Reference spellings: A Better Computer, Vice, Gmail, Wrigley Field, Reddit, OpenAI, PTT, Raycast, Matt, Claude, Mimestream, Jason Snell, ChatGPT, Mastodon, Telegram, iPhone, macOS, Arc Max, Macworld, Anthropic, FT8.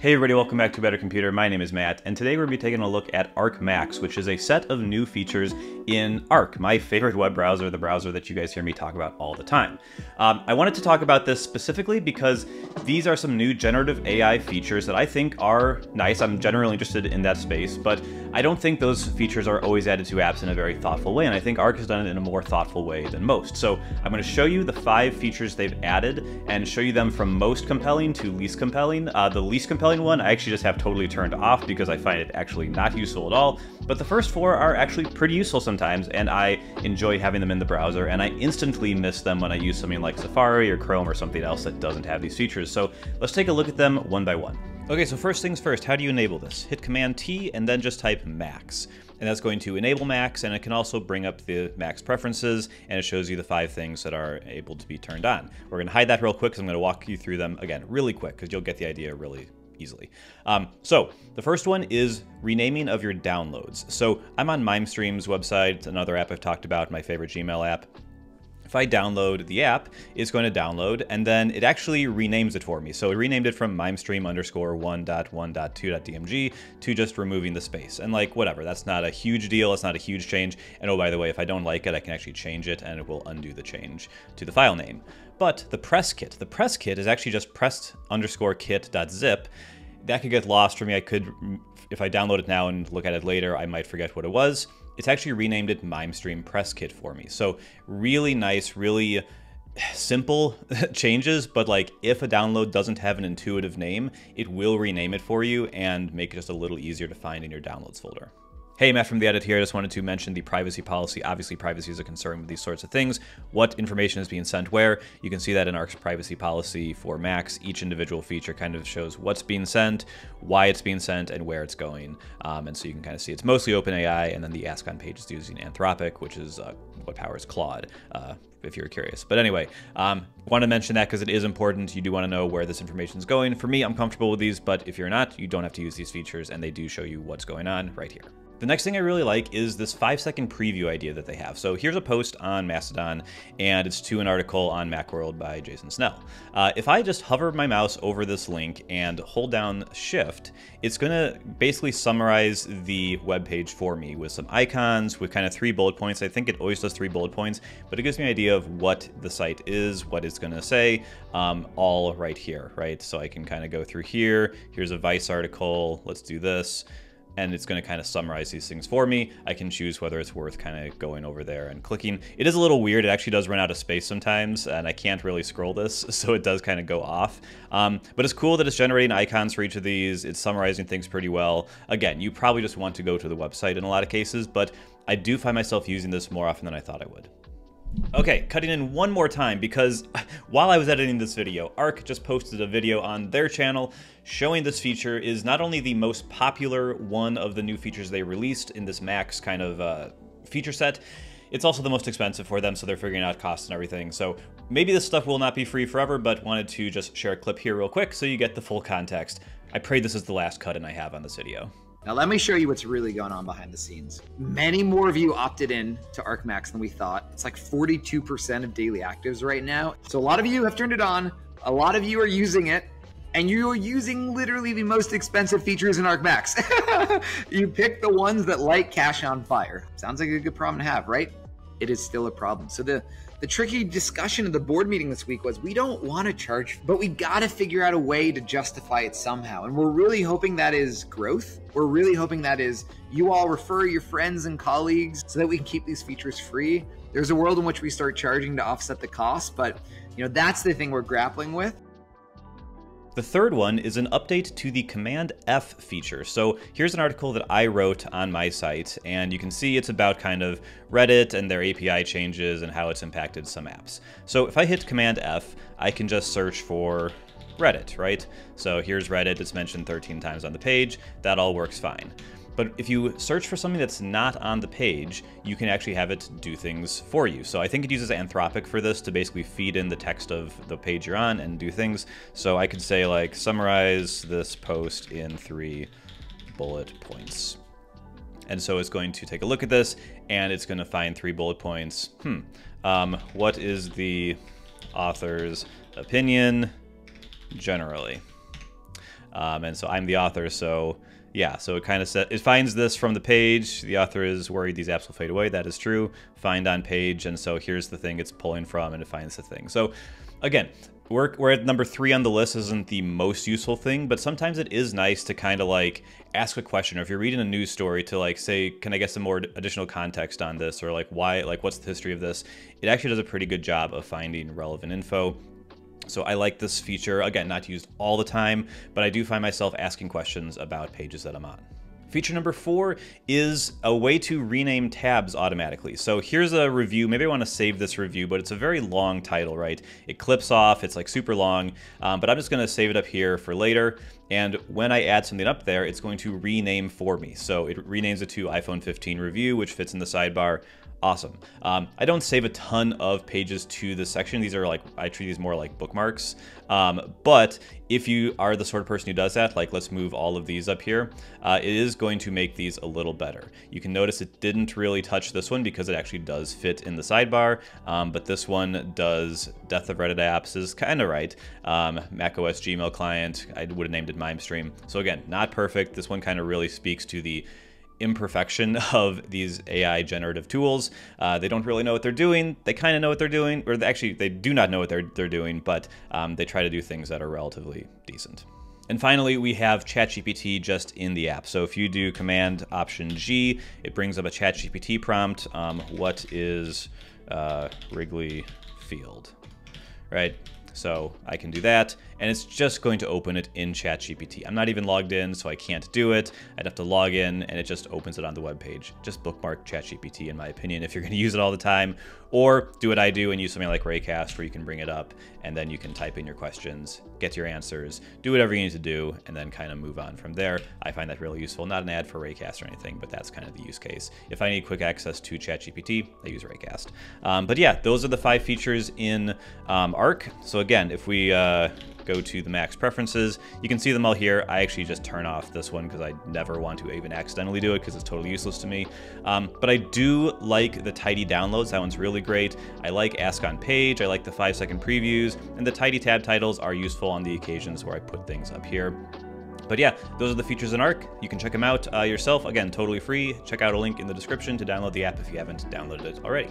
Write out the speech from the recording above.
Hey everybody, welcome back to Better Computer. My name is Matt, and today we're going to be taking a look at Arc Max, which is a set of new features in Arc, my favorite web browser, the browser that you guys hear me talk about all the time. I wanted to talk about this specifically because these are some new generative AI features that I think are nice. I'm generally interested in that space, but I don't think those features are always added to apps in a very thoughtful way, and I think Arc has done it in a more thoughtful way than most. So I'm going to show you the 5 features they've added and show you them from most compelling to least compelling. The least compelling one I actually just have totally turned off because I find it actually not useful at all, but the first 4 are actually pretty useful sometimes, and I enjoy having them in the browser, and I instantly miss them when I use something like Safari or Chrome or something else that doesn't have these features. So let's take a look at them one by one. Okay, so first things first, how do you enable this? Hit Command T and then just type Max. And that's going to enable Max, and it can also bring up the Max preferences, and it shows you the 5 things that are able to be turned on. We're gonna hide that real quick because I'm gonna walk you through them again really quick because you'll get the idea really easily. So the first one is renaming of your downloads. So I'm on Mimestream's website. It's another app I've talked about, my favorite Gmail app. If I download the app, it's going to download, and then it actually renames it for me. So it renamed it from Mimestream_1.1.2.dmg to just removing the space. And like, whatever, that's not a huge deal. It's not a huge change. And oh, by the way, if I don't like it, I can actually change it and it will undo the change to the file name. But the press kit is actually just press_kit.zip. That could get lost for me. I could, if I download it now and look at it later, I might forget what it was. It's actually renamed it Mimestream Press Kit for me. So really nice, really simple changes, but like if a download doesn't have an intuitive name, it will rename it for you and make it just a little easier to find in your downloads folder. Hey, Matt from The Edit here. I just wanted to mention the privacy policy. Obviously, privacy is a concern with these sorts of things. What information is being sent where? You can see that in Arc's privacy policy for Max. Each individual feature kind of shows what's being sent, why it's being sent, and where it's going. And so you can kind of see it's mostly OpenAI, and then the Ask on page is using Anthropic, which is what powers Claude. If you're curious. But anyway, want to mention that because it is important. You do want to know where this information is going. For me, I'm comfortable with these, but if you're not, you don't have to use these features, and they do show you what's going on right here. The next thing I really like is this 5-second preview idea that they have. So here's a post on Mastodon, and it's to an article on Macworld by Jason Snell. If I just hover my mouse over this link and hold down Shift, it's going to basically summarize the web page for me with some icons, with kind of 3 bullet points. I think it always does 3 bullet points, but it gives me an idea of what the site is, what it's going to say, all right here, right? So I can kind of go through here. Here's a Vice article. Let's do this. And it's going to kind of summarize these things for me. I can choose whether it's worth kind of going over there and clicking. It is a little weird. It actually does run out of space sometimes, and I can't really scroll this, so it does kind of go off. But it's cool that it's generating icons for each of these. It's summarizing things pretty well. Again, you probably just want to go to the website in a lot of cases, but I do find myself using this more often than I thought I would. Okay, cutting in one more time because while I was editing this video, Arc just posted a video on their channel showing this feature is not only the most popular one of the new features they released in this Max kind of feature set, it's also the most expensive for them, so they're figuring out costs and everything. So maybe this stuff will not be free forever, but wanted to just share a clip here real quick so you get the full context. I pray this is the last cut-in I have on this video. Now let me show you what's really going on behind the scenes. Many more of you opted in to Arc Max than we thought. It's like 42% of daily actives right now. So a lot of you have turned it on. A lot of you are using it, and you are using literally the most expensive features in Arc Max. You pick the ones that light cash on fire. Sounds like a good problem to have, right? It is still a problem. So the tricky discussion at the board meeting this week was we don't want to charge, but we got to figure out a way to justify it somehow. And we're really hoping that is growth. We're really hoping that is you all refer your friends and colleagues so that we can keep these features free. There's a world in which we start charging to offset the cost, but you know, that's the thing we're grappling with. The third one is an update to the Command F feature. So here's an article that I wrote on my site, and you can see it's about kind of Reddit and their API changes and how it's impacted some apps. So if I hit Command F, I can just search for Reddit, right? So here's Reddit, it's mentioned 13 times on the page. That all works fine. But if you search for something that's not on the page, you can actually have it do things for you. So I think it uses Anthropic for this to basically feed in the text of the page you're on and do things. So I could say like, summarize this post in 3 bullet points. And so it's going to take a look at this and it's going to find 3 bullet points. What is the author's opinion generally? And so I'm the author, so yeah, so it kind of it finds this from the page. The author is worried these apps will fade away. That is true. Find on page, and so here's the thing it's pulling from, and it finds the thing. So again, we're at number 3 on the list. Isn't the most useful thing, but sometimes it is nice to kind of like ask a question, or if you're reading a news story, to like say, can I get some more additional context on this, or like why, like what's the history of this? It actually does a pretty good job of finding relevant info. So I like this feature, again, not used all the time, but I do find myself asking questions about pages that I'm on. Feature number 4 is a way to rename tabs automatically. So here's a review. Maybe I want to save this review, but it's a very long title, right? It clips off, it's like super long, but I'm just going to save it up here for later. And when I add something up there, it's going to rename for me. So it renames it to iPhone 15 review, which fits in the sidebar. Awesome. I don't save a ton of pages to this section. These are like, I treat these more like bookmarks. But if you are the sort of person who does that, like let's move all of these up here, it is going to make these a little better. You can notice it didn't really touch this one because it actually does fit in the sidebar. But this one does. Death of Reddit apps is kind of right. macOS Gmail client, I would have named it Mimestream. So again, not perfect. This one kind of really speaks to the imperfection of these AI generative tools. They don't really know what they're doing. They kind of know what they're doing, or actually they do not know what they're doing, but they try to do things that are relatively decent. And finally, we have ChatGPT just in the app. So if you do Command Option G, it brings up a ChatGPT prompt. What is Wrigley Field, right? So I can do that, and it's just going to open it in ChatGPT. I'm not even logged in, so I can't do it. I'd have to log in, and it just opens it on the web page. Just bookmark ChatGPT, in my opinion, if you're going to use it all the time, or do what I do and use something like Raycast, where you can bring it up, and then you can type in your questions, get your answers, do whatever you need to do, and then kind of move on from there. I find that really useful. Not an ad for Raycast or anything, but that's kind of the use case. If I need quick access to ChatGPT, I use Raycast. But yeah, those are the 5 features in Arc. So again, if we go to the Max preferences, you can see them all here. I actually just turn off this one because I never want to even accidentally do it because it's totally useless to me. But I do like the tidy downloads. That one's really great. I like ask on page. I like the 5-second previews, and the tidy tab titles are useful on the occasions where I put things up here. But yeah, those are the features in Arc. You can check them out yourself. Again, totally free. Check out a link in the description to download the app if you haven't downloaded it already.